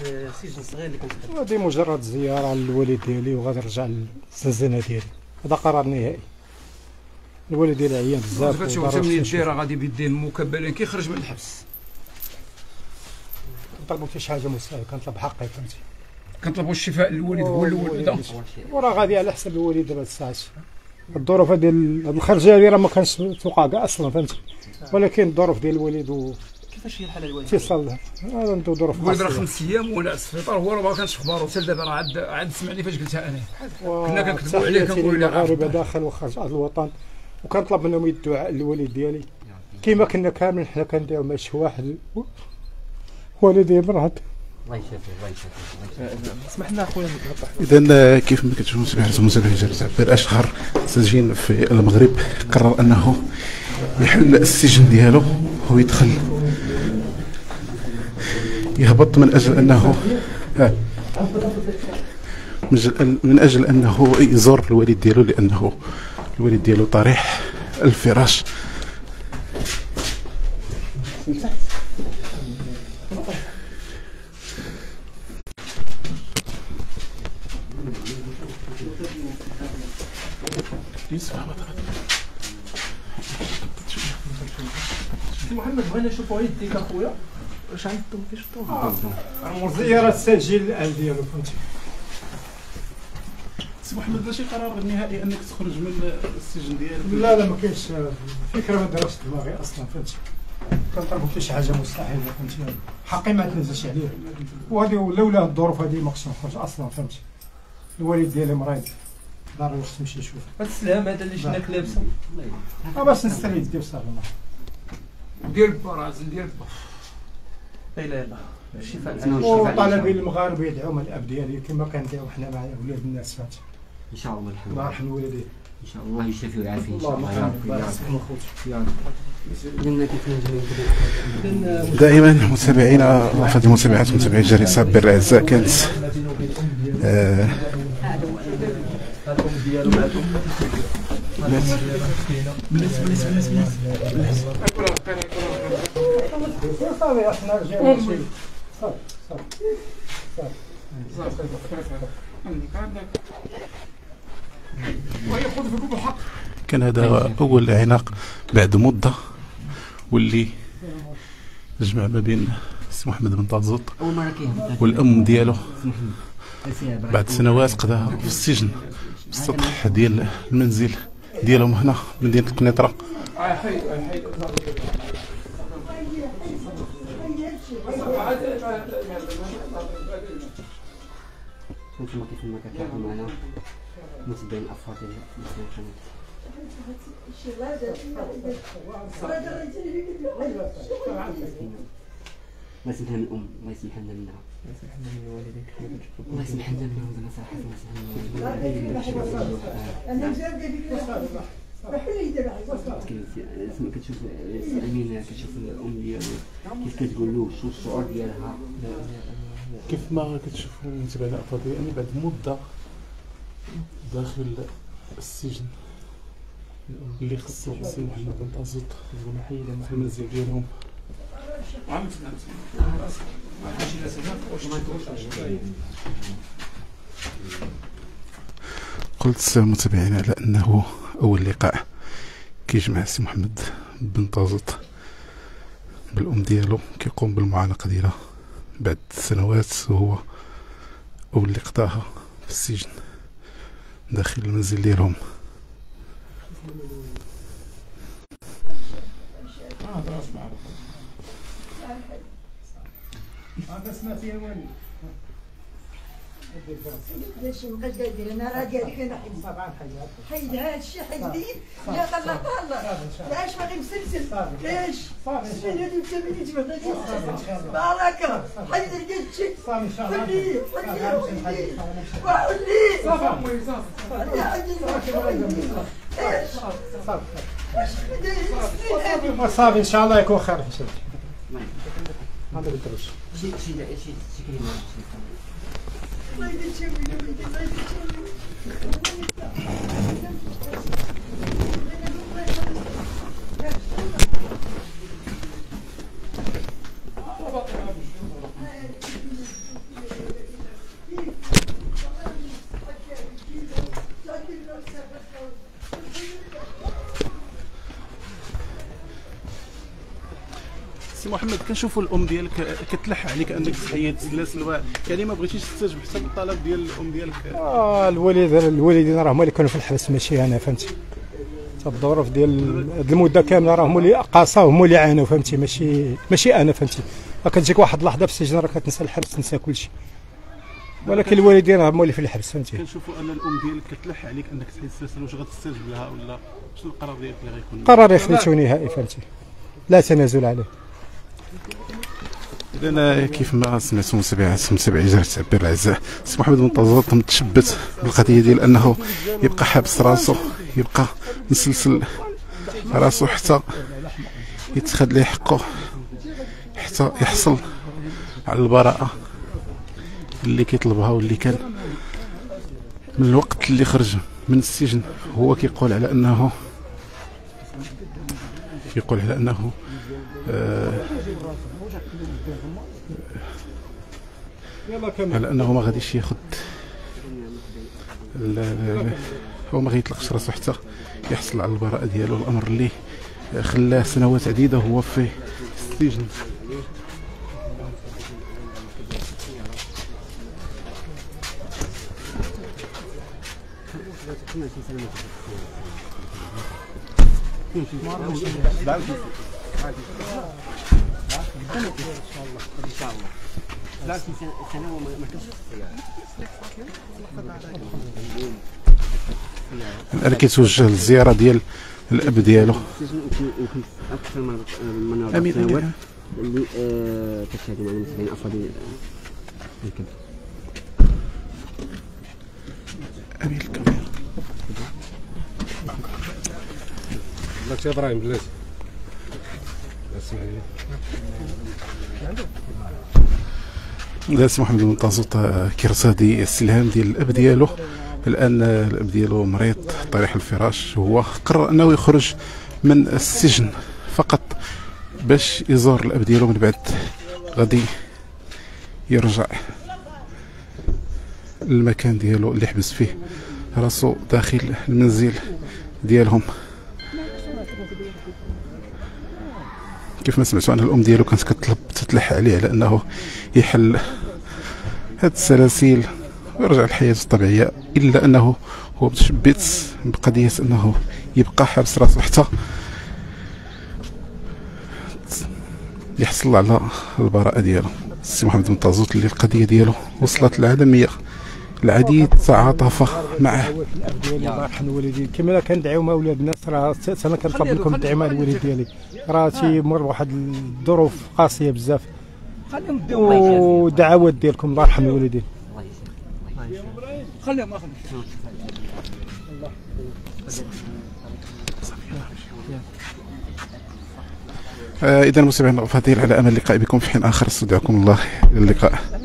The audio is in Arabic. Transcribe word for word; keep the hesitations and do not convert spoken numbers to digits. السجن الصغير اللي كنت فيه. هذه مجرد زياره للوالد ديالي وغادي نرجع للزنزانه ديالي، هذا قرار نهائي. الوالد ديالي عيان بزاف. دابا شوف تمنية الديره غادي بيديه المكبلين كيخرج من الحبس. كنطلبوا حتى شي حاجه مستاهله، كنطلب حقي فهمتي. كنطلبوا الشفاء للوالد هو الاول، وراه غادي على حساب الوالد دابا هاد الساعات. الظروف ديال هاد الخرجه هادي راه ما كانش توقع كاع اصلا فهمتي، ولكن الظروف ديال الوالد و كيفاش هي الحاله الوالد؟ اتصال راه عنده ظروف خاصه. الوالد راه خمس ايام ولا على السبيطار، هو راه ما كانش اخباره حتى دابا، راه عاد عاد سمعني فاش قلتها انا. كنا كنكذبوا عليه كنقولوا له غاربه داخل وخارج الوطن، وكنطلب منهم الدعاء للوالد ديالي كيما كنا كاملين حنا كنديروا مع شي واحد. والدي برهد الله يشافيه الله يشافيه. اسمح لنا اخويا نوضح. اذا كيف ما كتشوفوا سماحه المسؤول جالس عبير اشهر سجين في المغرب، قرر انه يحل السجن ديالو ويدخل يهبط من اجل انه من اجل انه يزور الوالد ديالو، لانه الوالد ديالو طريح الفراش. محمد بغينا نشوفوا يديك اخويا واش عندهم كي شفتوها. عمر زياره السجل الان ديالو فهمتي. سي محمد ماشي قرار نهائي انك تخرج من السجن ديالك؟ لا لا ما كاينش فكره، ما دارتش دماغي اصلا فهمتي. كنطلبوا حتى شي حاجه مستحيله فهمتي، حقي ما تنزلش عليه، وهذه لولا الظروف هذه ما كنتش نخرج اصلا فهمتي. الوالد ديالي مريض ضروري خصني نمشي نشوف. هذا السلام هذا اللي شناك لابسه الله باش نستري يدي بصافي ديال البرازيل ديال البحر. يلا يلا الشفاء. والطالبين المغاربه يدعموا الاب ديالي كما كندعوا حنا مع اولاد الناس فهمتي. ان شاء الله الحمد لله. الله يرحم والديه. ان شاء الله يشافي ويعافي ان شاء الله يا رب. الله يسلمك خويا. دائما متابعينا رافض المتابعات متابعي جريده بير الاعزاء، كانت آه كان هذا أول عناق بعد مدة، واللي جمع ما بين السي محمد بن طازوط والأم ديالو بعد سنوات قضاها في السجن في السطح ديال المنزل ديالهم هنا مدينة القنيطرة. الله يسمح لنا الأم، الله يسمح لنا منها، الله يسمح لنا من والديك، الله يسمح لنا منها وزعما صراحة الله يسمح لنا. أنا جابة ديك الصالحة، كتشوف سي أمينة كتشوف الأم ديالها كيف كتقول له شنو الشعور ديالها. كيف ما كتشوفوا متابعينا الأفاضل، يعني بعد مدة داخل السجن اللي خصو السي محمد بن طازوط في المنزل ديالهم. قلت متابعينا على انه اول لقاء كيجمع السي محمد بن طازوط بالام ديالو كيقوم بالمعانقه ديالها بعد سنوات، وهو اول اللي قضاها في السجن داخل المنزل ديالهم. هذا سمعتي يا والي ليش ما بقاش قادر انا راضيه عليك انا طبعا حيد حيد هذا الشيء حيدين يا طلع طلع علاش باغي مسلسل ليش صافي هذه الثمانية تبدا بركه حيد الجد شي صافي ان شاء الله حيد وحلي صافي صافي صافي ان شاء الله يكون خير ان شاء الله. هذا بالدرج شي شي شي شي كلمه الله يديك محمد كنشوفوا الام ديالك كتلح عليك انك تحيد الناس الواعي، يعني ما بغيتيش تستجب حتى للطلب ديال الام ديالك؟ اه الوالد الوالدين راه هما اللي كانوا في الحبس ماشي انا، فهمتي؟ الظروف ديال هاد المده كامله راه هما اللي قاصاو، هما اللي عانوا، فهمتي؟ ماشي ماشي انا، فهمتي؟ راه كتجيك واحد اللحظه في السجن راه كتنسى الحبس، تنسى كلشي، ولكن الوالدين هما اللي في الحبس، فهمتي؟ كنشوفوا ان الام ديالك كتلح عليك انك تحيد السلسله، واش غتستجب لها ولا شنو القرار ديالك اللي غيكون؟ قرار خليته نهائي، فهمتي؟ لا تنازل عليه. اذا كيف ما سمعتوا متابعات متابعي جريده تعبير العزاء، سي محمد بن طازوط متشبث بالقضيه ديال انه يبقى حابس راسو، يبقى مسلسل راسو حتى يتخذ ليه حقه، حتى يحصل على البراءه اللي كيطلبها، واللي كان من الوقت اللي خرج من السجن هو كيقول على انه كيقول على انه آه على انه ما غاديش ياخذ، هو ما غيطلقش راسو حتى يحصل على البراءه ديالو، الامر اللي خلاه سنوات عديده هو في السجن. الان كيتوجه للزياره ديال الاب ديالو اكثر من مناطق اللي كتخدم على المسؤولين الافراد. امين الكاميرا بلاتي ابراهيم بلاتي اسمح لي. سي محمد بن طازوط كيرتدي السلهام ديال الاب ديالو، الان الاب ديالو مريض طريح الفراش، هو قرر انه يخرج من السجن فقط باش يزور الاب ديالو، من بعد غادي يرجع للمكان ديالو اللي حبس فيه راسو داخل المنزل ديالهم. كيف ما سمعتوا ان الام ديالو كانت كتطلب تتلح عليه على انه يحل هاد السلاسل ويرجع لحياته الطبيعيه، الا انه هو متشبث بقضيه انه يبقى حابس راسو حتى يحصل على البراءه ديالو. السي محمد بن طازوط اللي القضيه ديالو وصلت العالميه، العديد تعاطف معه. الله يرحم الوالدين، كما كندعيو مع ولاد الناس، راه انا كنطلب منكم الدعم للوالد ديالي، راه تيمر بواحد الظروف قاسيه بزاف، ودعوات ديالكم الله يرحم الوالدين. الله يسلمك خليهم ناخذ الله. اذا متابعينا الافاضل، على امل اللقاء بكم في حين اخر، استودعكم الله، الى اللقاء.